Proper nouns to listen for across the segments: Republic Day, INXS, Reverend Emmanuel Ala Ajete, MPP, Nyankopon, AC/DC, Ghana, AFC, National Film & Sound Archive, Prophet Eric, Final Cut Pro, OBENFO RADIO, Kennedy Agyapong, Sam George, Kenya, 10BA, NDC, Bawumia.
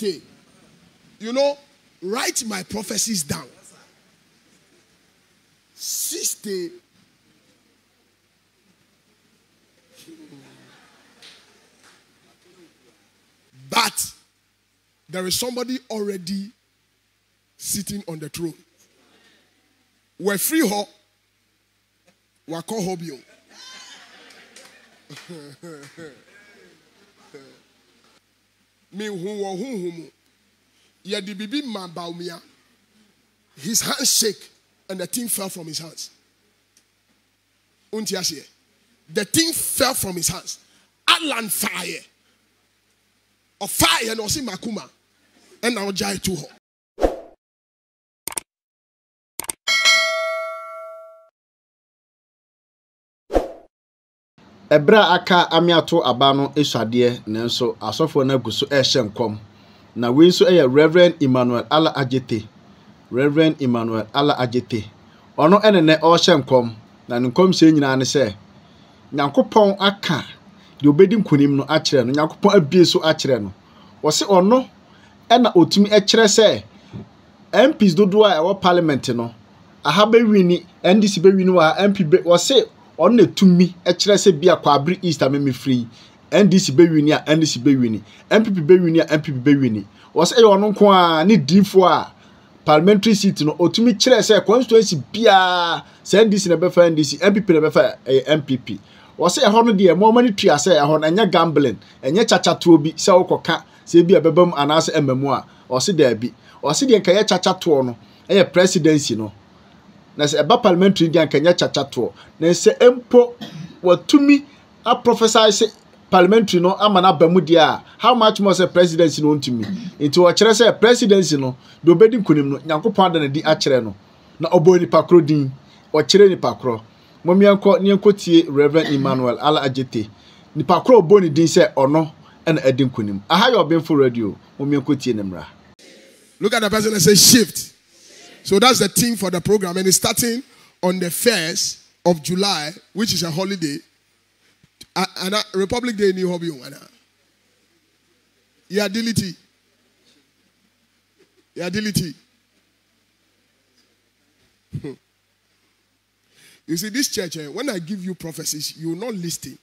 day. You know, write my prophecies down. 6 days. But there is somebody already sitting on the throne. We're free ho. We're called hobby. His hands shake and the thing fell from his hands. The thing fell from his hands. Alan fire. A fire and osi makuma. And now jai to her. Ebra aka amiato abano eshadie nenso asofo na guso ehyenkom na we nso eye Reverend Emmanuel Ala Ajete. Reverend Emmanuel Ala Ajete ono enene ohyenkom na nkom se nyina ne se Nyankopon aka de obedi nkonim no akire no Nyankopon abie so akire no wose ono ena otumi ekire se MPs dodo a ewo parliament no aha be wini NDC be wini wa MPP wose on the to me, a chase be a quabri East, I me free. NDC be winning, NDC be winning, MPP be winning, MPP be winning. Was a one on need D for parliamentary seat, no, or to me chase a constituency be a send this in a buffer NDC, MPP never fair a MPP. Was a honor a more money tree, I say, and your gambling, and your chacha to be so coca, say be a bebum and answer a memoir, or see there be, or see the Kaya chacha to a presidency, no. Nase eba parliamentary dia Kenya chachato na se empo watumi a prophesy se parliamentary no amana bamu dia how much more se presidency no ntumi into o kire se presidency no do bedi nkonim no Nyankopon da na di a kire no na obo ni pakro din o kire ni pakro momianko ni enkotie Reverend Emmanuel Ala Ajete ni pakro obo ni din se ono na edi nkonim aha yo benfo radio momiankotie nemra. Look at the person and say shift. So that's the theme for the program, and it's starting on the 1st of July, which is a holiday. And Republic Day, new hobby. Yadility. Yadility. You see, this church, when I give you prophecies, you're not listening.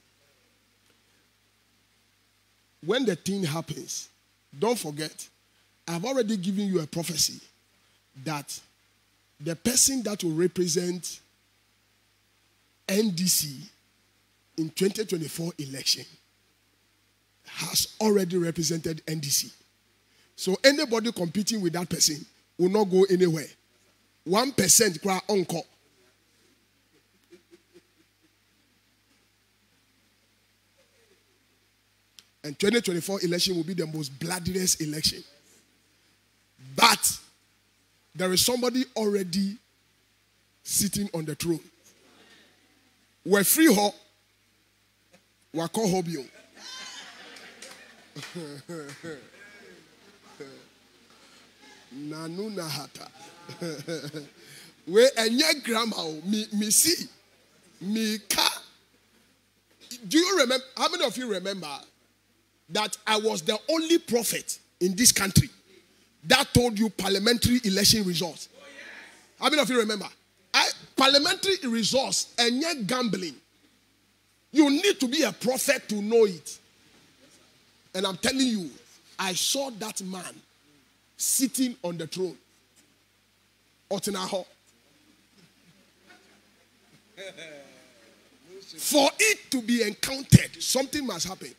When the thing happens, don't forget, I've already given you a prophecy that the person that will represent NDC in 2024 election has already represented NDC. So anybody competing with that person will not go anywhere. 1% kwa uncle. And 2024 election will be the most bloodiest election. But there is somebody already sitting on the throne. We're free ho. We're called hobby. Nanu nahata. We enye grandma me see me ka. Do you remember? How many of you remember that I was the only prophet in this country that told you parliamentary election results? Oh, yes. How many of you remember? Parliamentary results and yet gambling. You need to be a prophet to know it. And I'm telling you, I saw that man sitting on the throne. Otenaho. For it to be encountered, something must happen.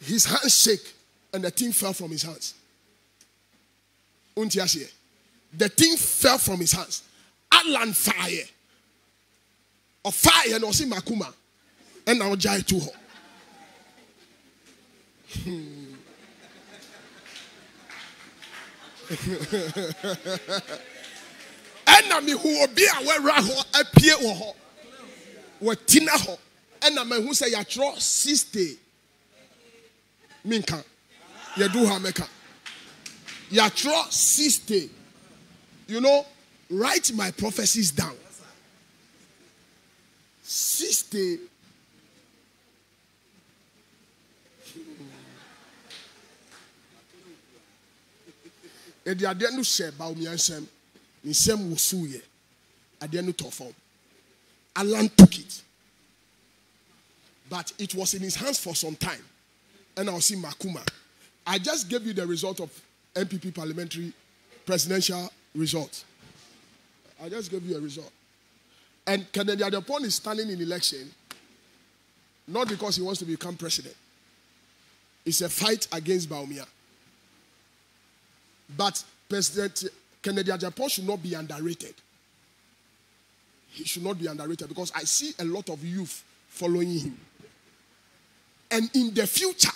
His hands shake and the thing fell from his hands. The thing fell from his hands. Alan fire. A fire and osi makuma. And now jai to her. Enemy who will be aware raho appear or ho. Watina ho. And a man who say you trust 6 days. Minka. You do hameka. You trust 6 days. You know, write my prophecies down. 60. And the idea no share Bawumia Sam, in Sam Wusuye, idea no perform. Alan took it, but it was in his hands for some time. And I'll see Makuma. I just gave you the result of MPP parliamentary presidential result. I just gave you a result. And Kennedy Agyapong is standing in election, not because he wants to become president. It's a fight against Bawumia. But President Kennedy Agyapong should not be underrated. He should not be underrated because I see a lot of youth following him. And in the future,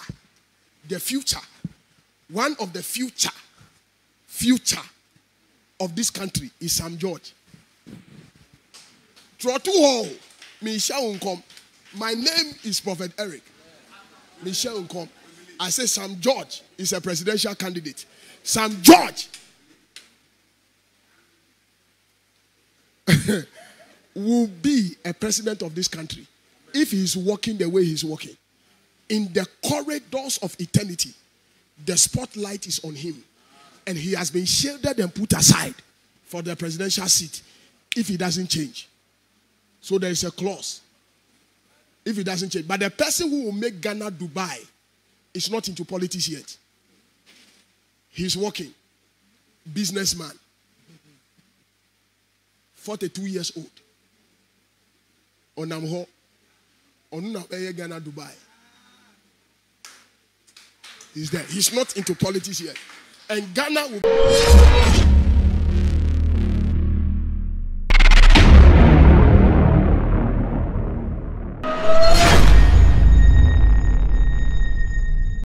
one of the future of this country is Sam George. My name is Prophet Eric. I say Sam George is a presidential candidate. Sam George will be a president of this country if he's walking the way he's walking. In the corridors of eternity, the spotlight is on him. And he has been shielded and put aside for the presidential seat if he doesn't change. So there is a clause. If he doesn't change. But the person who will make Ghana Dubai is not into politics yet. He's working. Businessman. 42 years old. Onamho. Onunapeye Ghana Dubai. He's there. He's not into politics yet. And Ghana will be...